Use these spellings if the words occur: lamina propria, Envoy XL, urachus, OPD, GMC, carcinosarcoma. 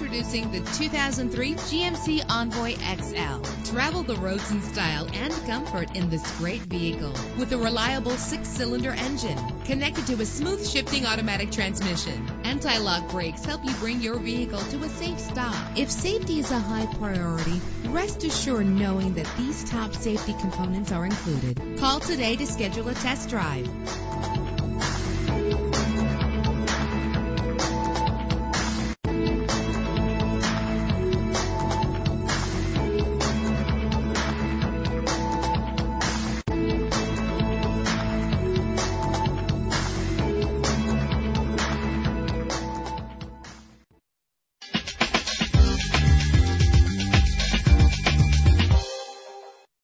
Introducing the 2003 GMC Envoy XL. Travel the roads in style and comfort in this great vehicle. With a reliable 6-cylinder engine connected to a smooth shifting automatic transmission, anti-lock brakes help you bring your vehicle to a safe stop. If safety is a high priority, rest assured knowing that these top safety components are included. Call today to schedule a test drive.